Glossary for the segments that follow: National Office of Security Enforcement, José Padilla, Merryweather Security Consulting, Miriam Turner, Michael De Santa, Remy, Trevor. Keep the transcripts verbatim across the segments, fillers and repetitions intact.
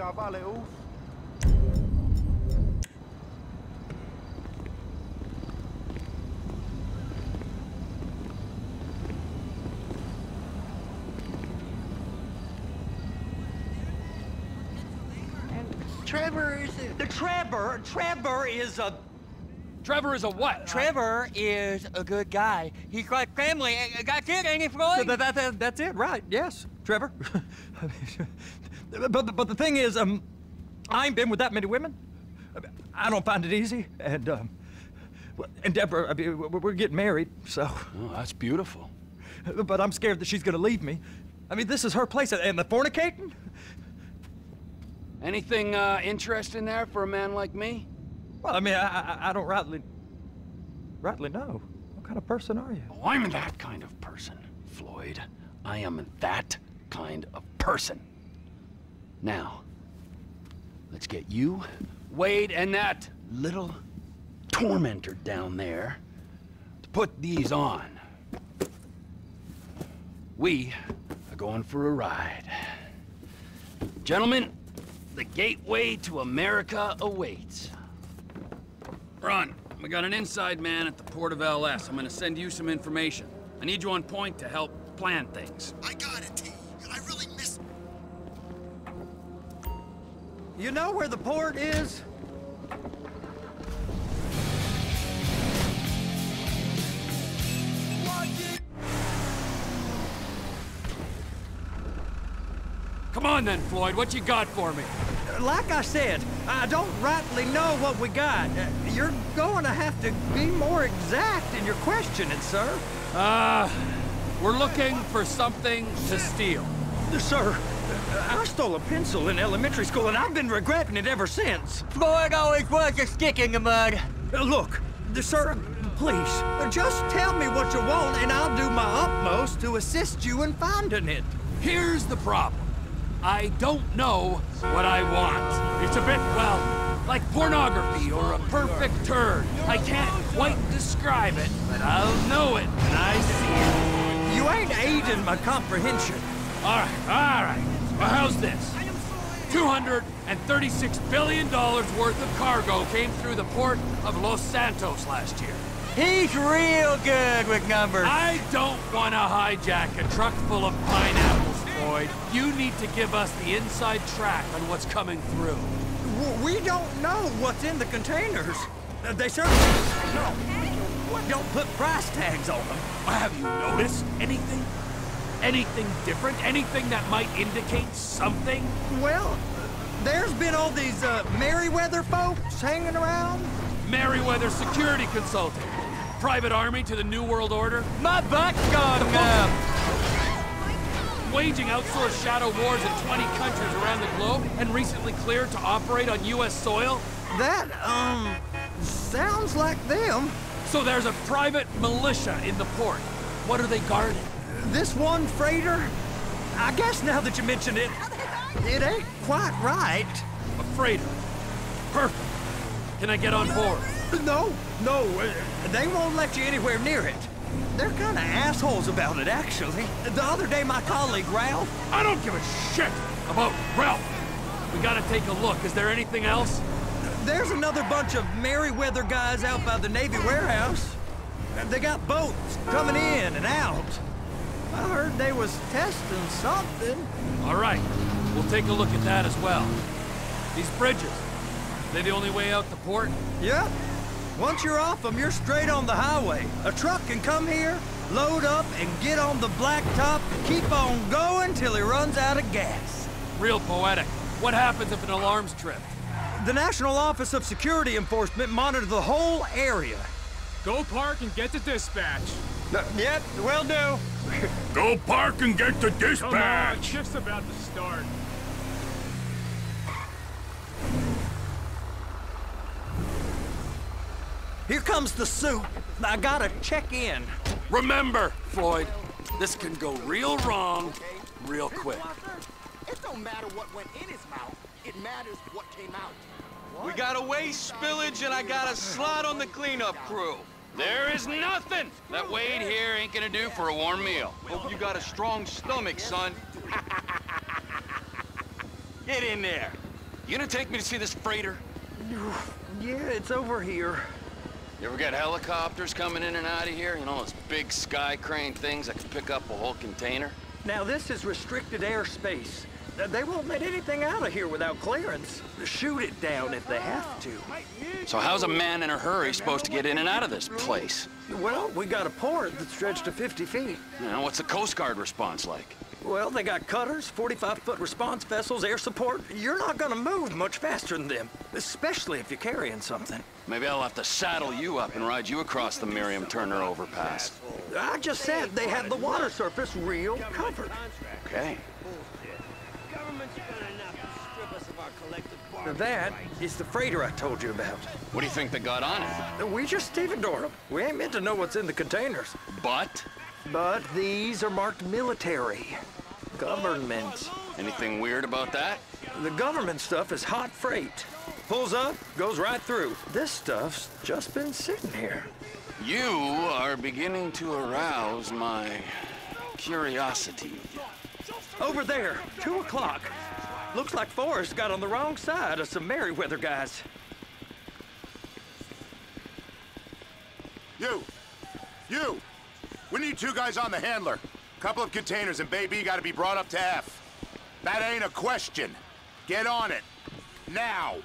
Carvalho's. Trevor is a... The Trevor, Trevor is a... Trevor is a what? Trevor I... is a good guy. He's like family. That's it, ain't it, Floyd? That, that, that, that's it, right, yes, Trevor. but, but the thing is, um, I ain't been with that many women. I don't find it easy. And, um, and Deborah, I mean, we're getting married, so... Oh, that's beautiful. But I'm scared that she's gonna leave me. I mean, this is her place, and the fornicating? Anything uh, interesting there for a man like me? Well, I mean, I, I, I don't rightly, rightly know. What kind of person are you? Oh, I'm that kind of person, Floyd. I am that kind of person. Now, let's get you, Wade, and that little tormentor down there to put these on. We are going for a ride. Gentlemen, the gateway to America awaits. Ron, we got an inside man at the port of L S. I'm gonna send you some information. I need you on point to help plan things. I got it, T. I really miss... You know where the port is? Come on then, Floyd, what you got for me? Like I said, I don't rightly know what we got. You're going to have to be more exact in your questioning, sir. Uh, we're looking for something to steal. Sir, I stole a pencil in elementary school and I've been regretting it ever since. Floyd always was a stick in the mud. Look, sir, please, just tell me what you want and I'll do my utmost to assist you in finding it. Here's the problem. I don't know what I want. It's a bit, well, like pornography or a perfect turn. I can't quite describe it, but I'll know it when I see it. You ain't aiding my comprehension. All right, all right. Well, how's this? two hundred thirty-six billion dollars worth of cargo came through the port of Los Santos last year. He's real good with numbers. I don't want to hijack a truck full of pineapples. You need to give us the inside track on what's coming through. We don't know what's in the containers. They certainly no. Don't put price tags on them. Have you noticed anything? Anything different? Anything that might indicate something? Well, there's been all these uh, Merryweather folks hanging around. Merryweather Security Consulting. Private army to the New World Order. My butt's gone up. Waging outsourced shadow wars in twenty countries around the globe and recently cleared to operate on U S soil? That, um, sounds like them. So there's a private militia in the port. What are they guarding? This one freighter? I guess now that you mention it, it ain't quite right. A freighter? Perfect. Can I get on board? No, no, they won't let you anywhere near it. They're kind of assholes about it, actually. The other day, my colleague, Ralph... I don't give a shit about Ralph. We gotta take a look. Is there anything else? There's another bunch of Merryweather guys out by the Navy warehouse. They got boats coming in and out. I heard they was testing something. All right. We'll take a look at that as well. These bridges, are they the only way out to port? Yep. Once you're off them, you're straight on the highway. A truck can come here, load up, and get on the blacktop, keep on going till he runs out of gas. Real poetic. What happens if an alarm's tripped? The National Office of Security Enforcement monitors the whole area. Go park and get to dispatch. Uh, yep, will do. Go park and get to dispatch. It's just about to start. Here comes the soup. I gotta check in. Remember, Floyd, this can go real wrong, real quick. It don't matter what went in his mouth. It matters what came out. What? We got a waste spillage and I got a slot on the cleanup crew. There is nothing that Wade here ain't gonna do for a warm meal. Hope you got a strong stomach, son. Get in there. You gonna take me to see this freighter? Yeah, it's over here. You ever got helicopters coming in and out of here? You know, those big sky crane things that can pick up a whole container? Now, this is restricted airspace. They won't let anything out of here without clearance. Shoot it down if they have to. So how's a man in a hurry supposed to get in and out of this place? Well, we got a port that stretched to fifty feet. Now, what's the Coast Guard response like? Well, they got cutters, forty-five foot response vessels, air support. You're not gonna move much faster than them, especially if you're carrying something. Maybe I'll have to saddle you up and ride you across the Miriam Turner overpass. I just said they had the water surface real covered. Okay. Now that is the freighter I told you about. What do you think they got on it? We just stevedored them. We ain't meant to know what's in the containers. But? But these are marked military. Government. Anything weird about that? The government stuff is hot freight. Pulls up, goes right through. This stuff's just been sitting here. You are beginning to arouse my curiosity. Over there, two o'clock. Looks like Forrest got on the wrong side of some Merryweather guys. You! You! We need two guys on the handler. Couple of containers and Baby gotta be brought up to F. That ain't a question. Get on it. Now!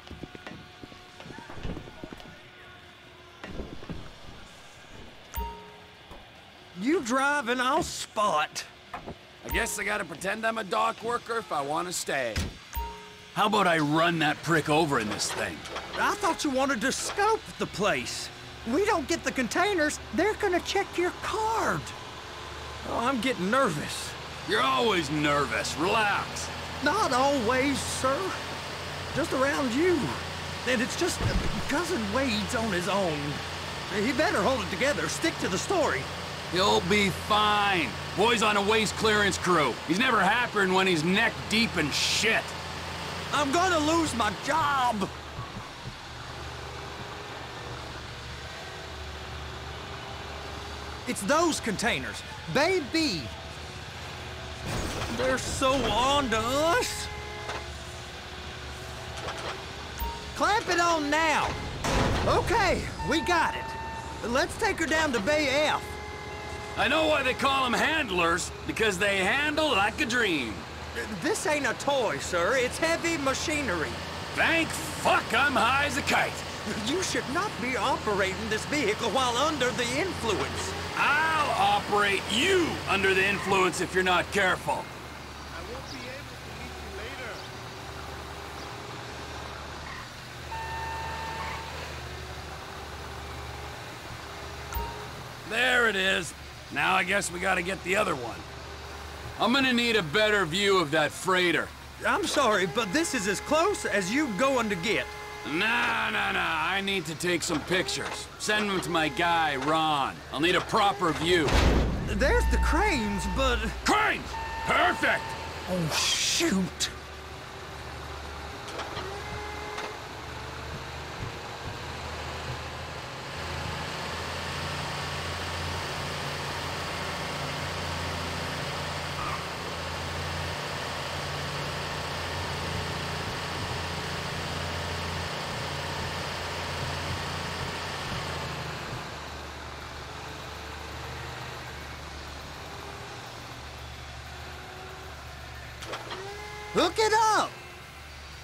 You drive and I'll spot. I guess I gotta pretend I'm a dock worker if I wanna stay. How about I run that prick over in this thing? I thought you wanted to scope the place. We don't get the containers, they're gonna check your card. Oh, I'm getting nervous. You're always nervous, relax. Not always, sir. Just around you. And it's just Cousin Wade's on his own. He better hold it together, stick to the story. He'll be fine. Boy's on a waste clearance crew. He's never happier when he's neck deep in shit. I'm gonna lose my job. It's those containers, Baby. They're so on to us. Clamp it on now. Okay, we got it. Let's take her down to Bay F. I know why they call them handlers, because they handle like a dream. This ain't a toy, sir. It's heavy machinery. Thank fuck I'm high as a kite. You should not be operating this vehicle while under the influence. I'll operate you under the influence if you're not careful. I won't be able to meet you later. There it is. Now I guess we gotta get the other one. I'm gonna need a better view of that freighter. I'm sorry, but this is as close as you going to get. Nah, nah, nah, I need to take some pictures. Send them to my guy, Ron. I'll need a proper view. There's the cranes, but... Cranes! Perfect! Oh, shoot. Hook it up!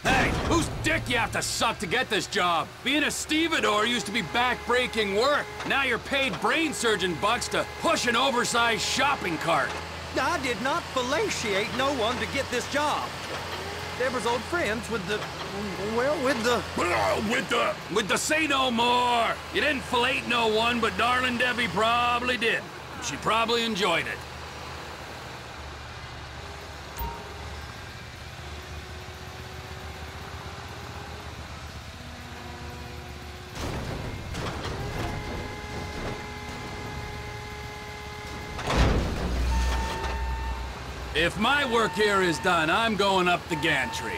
Hey, whose dick you have to suck to get this job? Being a stevedore used to be back-breaking work. Now you're paid brain surgeon bucks to push an oversized shopping cart. I did not fellatiate no one to get this job. Deborah's old friends with the... well, with the... With the... With the say no more! You didn't fellate no one, but darling Debbie probably did. She probably enjoyed it. If my work here is done, I'm going up the gantry.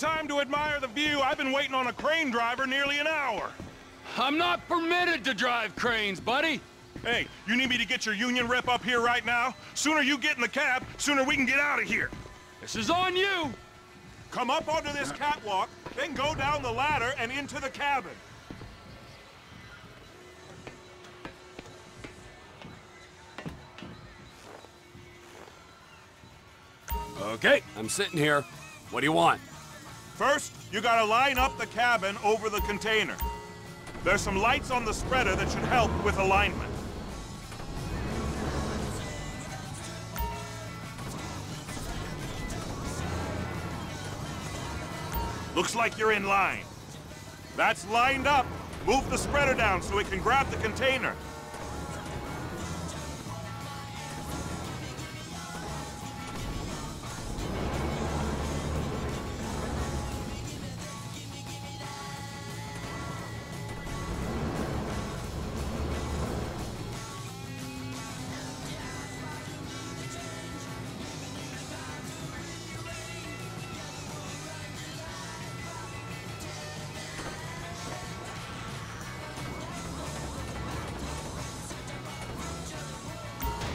time to admire the view. I've been waiting on a crane driver nearly an hour. I'm not permitted to drive cranes, buddy. Hey, you need me to get your union rep up here right now? Sooner you get in the cab, sooner we can get out of here. This is on you. Come up onto this catwalk, then go down the ladder and into the cabin. Okay, I'm sitting here. What do you want? First, you gotta line up the cabin over the container. There's some lights on the spreader that should help with alignment. Looks like you're in line. That's lined up. Move the spreader down so it can grab the container.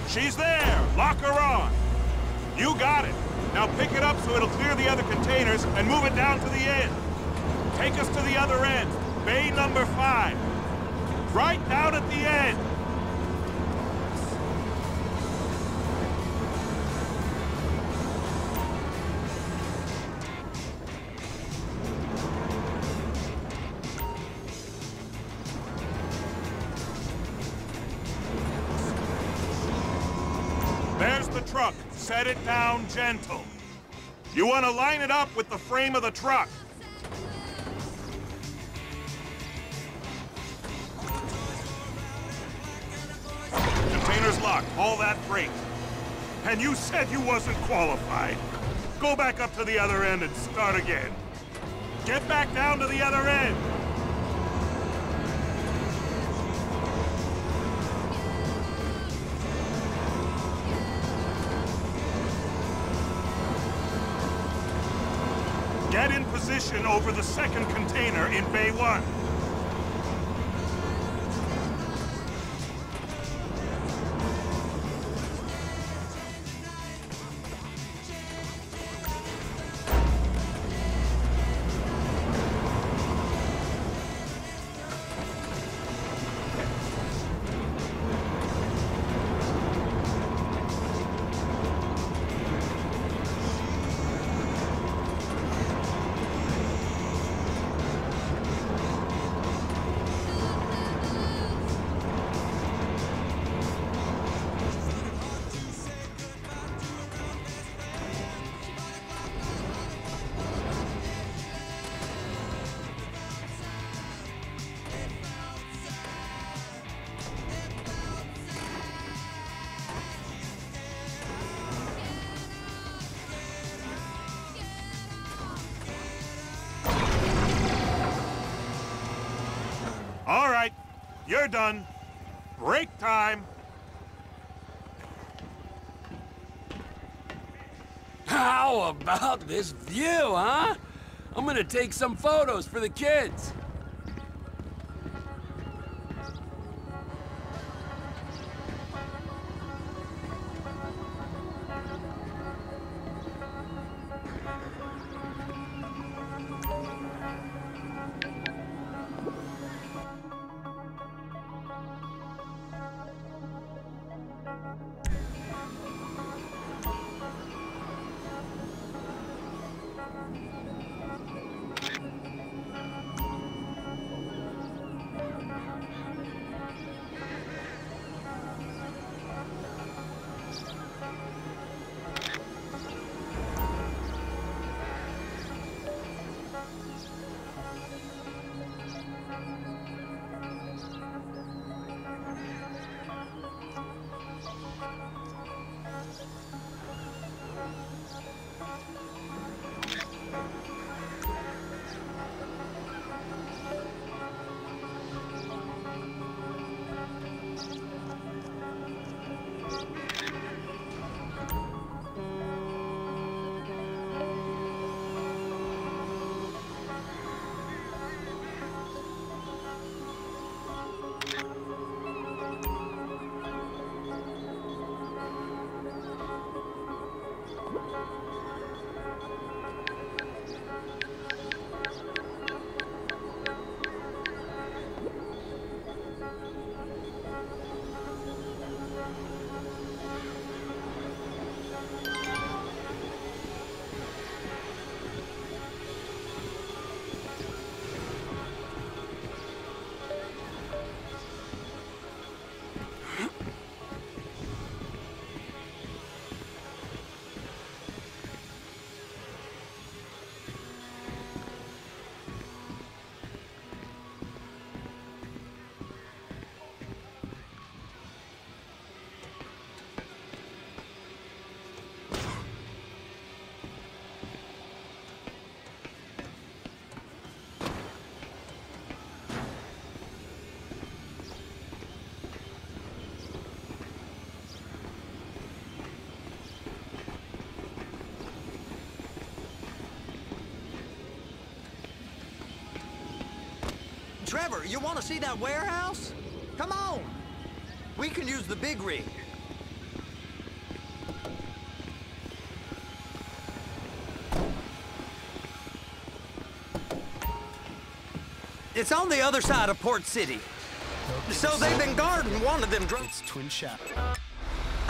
She's there! Lock her on! You got it! Now pick it up so it'll clear the other containers and move it down to the end. Take us to the other end, bay number five. Right down at the end. Truck. Set it down gentle. You want to line it up with the frame of the truck. Container's locked. All that freight. And you said you wasn't qualified. Go back up to the other end and start again. Get back down to the other end. Get in position over the second container in Bay One. All right, you're done. Break time. How about this view, huh? I'm gonna take some photos for the kids. Trevor, you want to see that warehouse? Come on! We can use the big rig. It's on the other side of Port City. So they've been guarding one of them drones. It's Twin Shop.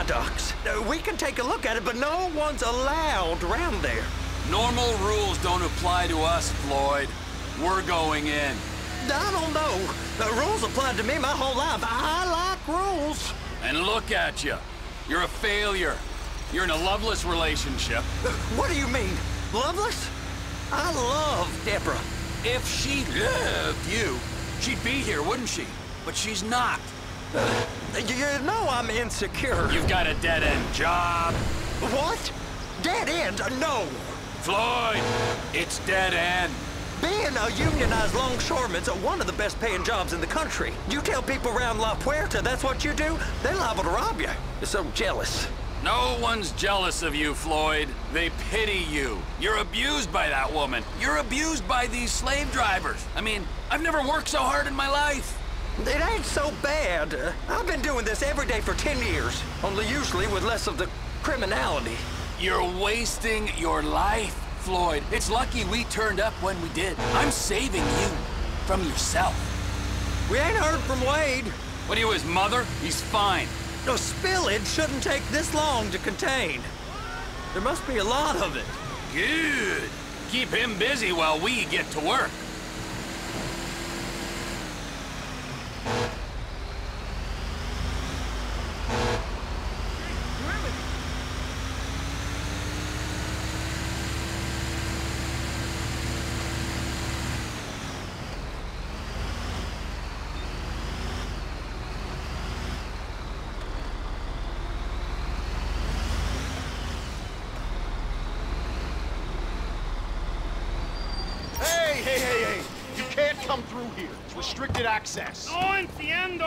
Ducks. We can take a look at it, but no one's allowed around there. Normal rules don't apply to us, Floyd. We're going in. I don't know. The rules applied to me my whole life. I like rules. And look at you. You're a failure. You're in a loveless relationship. What do you mean? Loveless? I love Deborah. If she loved you, she'd be here, wouldn't she? But she's not. Uh, you know I'm insecure. You've got a dead-end job. What? Dead-end? No. Floyd, it's dead-end. Being a unionized longshoreman's one of the best-paying jobs in the country. You tell people around La Puerta that's what you do, they're liable to rob you. They're so jealous. No one's jealous of you, Floyd. They pity you. You're abused by that woman. You're abused by these slave drivers. I mean, I've never worked so hard in my life. It ain't so bad. Uh, I've been doing this every day for ten years, only usually with less of the criminality. You're wasting your life, Floyd. It's lucky we turned up when we did. I'm saving you from yourself. We ain't heard from Wade. What are you, his mother? He's fine. No spillage shouldn't take this long to contain. There must be a lot of it. Good. Keep him busy while we get to work. Restricted access. No entiendo.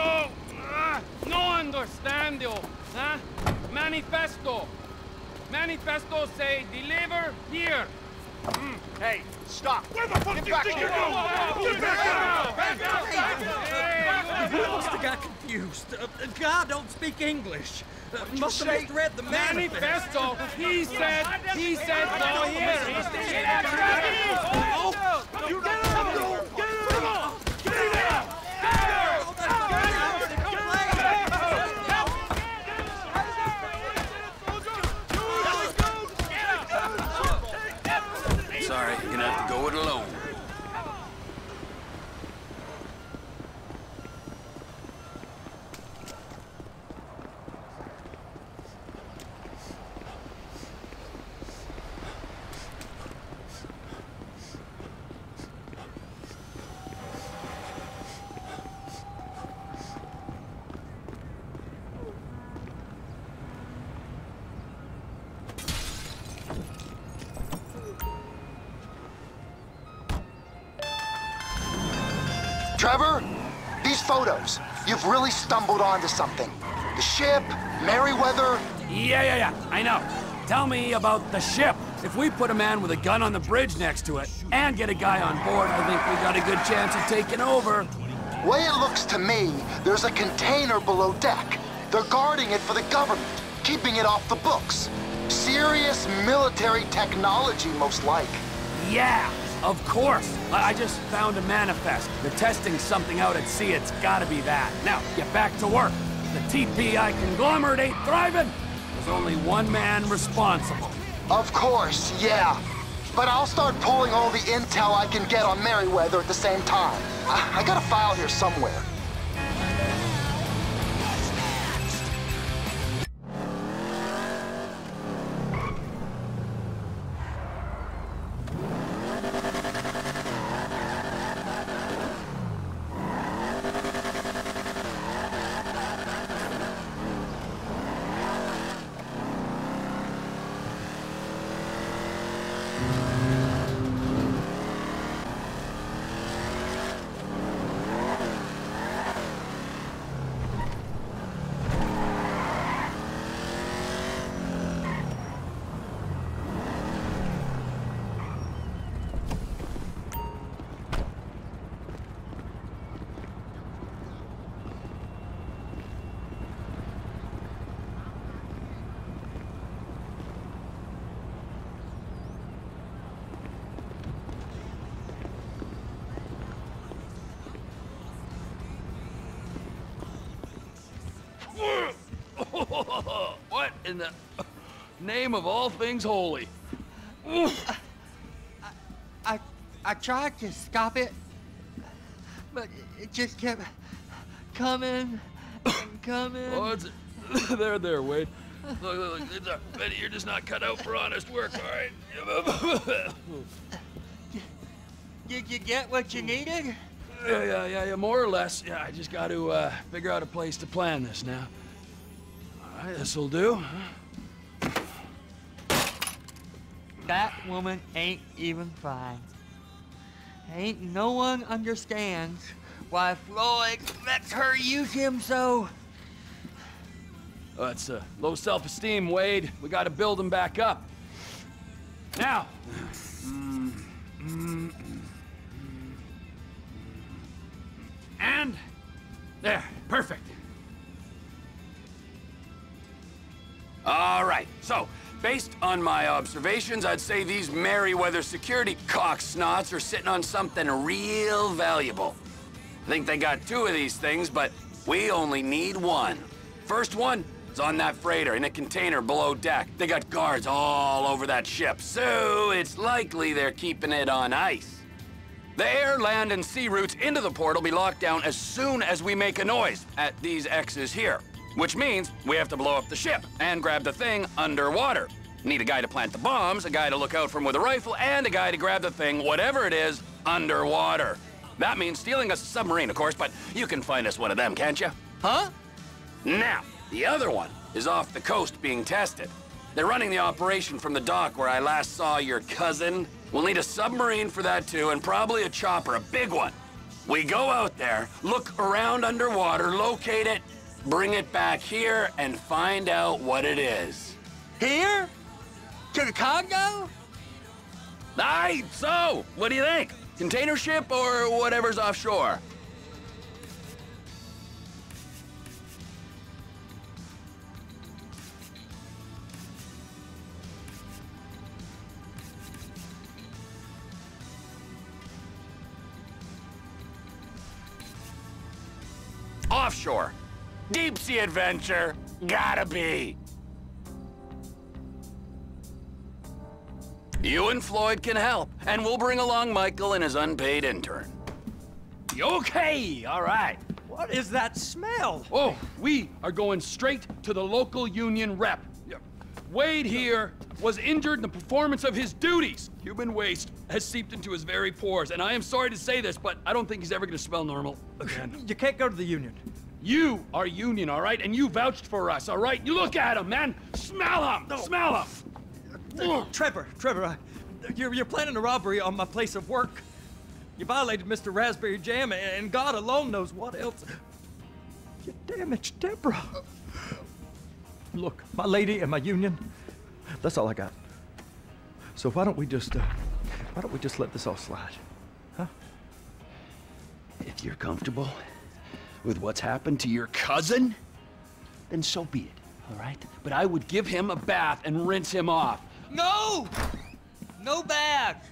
Uh, no understando. Huh? Manifesto. Manifesto say deliver here. Mm. Hey, stop. Where the fuck do you think you're going? Get back up! We must have got confused. Uh, God don't speak English. Uh, must have misread the manifesto. He said, he said no here. Oh, you don't know. Sorry, you're gonna have to go it alone. Trevor, these photos, you've really stumbled onto something. The ship, Merryweather. Yeah, yeah, yeah, I know. Tell me about the ship. If we put a man with a gun on the bridge next to it and get a guy on board, I think we got a good chance of taking over. Way it looks to me, there's a container below deck. They're guarding it for the government, keeping it off the books. Serious military technology, most like. Yeah. Of course! I just found a manifest. They're testing something out at sea, it's gotta be that. Now, get back to work. The T P I conglomerate ain't thriving. There's only one man responsible. Of course, yeah. But I'll start pulling all the intel I can get on Merryweather at the same time. I, I got a file here somewhere. What in the name of all things holy? I, I, I tried to stop it, but it just kept coming and coming. Oh, it's, there, there, Wade. Look, look, look, it's a, Betty, you're just not cut out for honest work, all right? Did you get what you needed? Yeah, yeah, yeah, yeah, more or less. Yeah, I just got to uh, figure out a place to plan this now. All right, this'll do. That woman ain't even fine. Ain't no one understands why Floyd lets her use him so. Oh, that's uh, low self-esteem, Wade. We got to build him back up. Now. Mm, mm, and there, perfect. All right, so based on my observations, I'd say these Merryweather security cocksnots are sitting on something real valuable. I think they got two of these things, but we only need one. First one is on that freighter in a container below deck. They got guards all over that ship, so it's likely they're keeping it on ice. The air, land, and sea routes into the port will be locked down as soon as we make a noise at these X's here, which means we have to blow up the ship and grab the thing underwater. Need a guy to plant the bombs, a guy to look out from with a rifle, and a guy to grab the thing, whatever it is, underwater. That means stealing us a submarine, of course, but you can find us one of them, can't you? Huh? Now, the other one is off the coast being tested. They're running the operation from the dock where I last saw your cousin. We'll need a submarine for that, too, and probably a chopper, a big one. We go out there, look around underwater, locate it, bring it back here, and find out what it is. Here? To the Congo? Aye, so, what do you think? Container ship or whatever's offshore? Offshore. Deep sea adventure. Gotta be. You and Floyd can help, and we'll bring along Michael and his unpaid intern. Okay, all right. What is that smell? Oh, we are going straight to the local union rep. Wade here was injured in the performance of his duties. Human waste has seeped into his very pores, and I am sorry to say this, but I don't think he's ever gonna smell normal again. You can't go to the union. You are union, all right? And you vouched for us, all right? You look at him, man! Smell him! No. Smell him! Uh, Trevor, Trevor, uh, you're, you're planning a robbery on my place of work. You violated Mister Raspberry Jam, and God alone knows what else. You damaged Deborah. Uh, Look, my lady and my union, that's all I got. So why don't we just, uh, why don't we just let this all slide, huh? If you're comfortable with what's happened to your cousin, then so be it, all right? But I would give him a bath and rinse him off. No! No bath!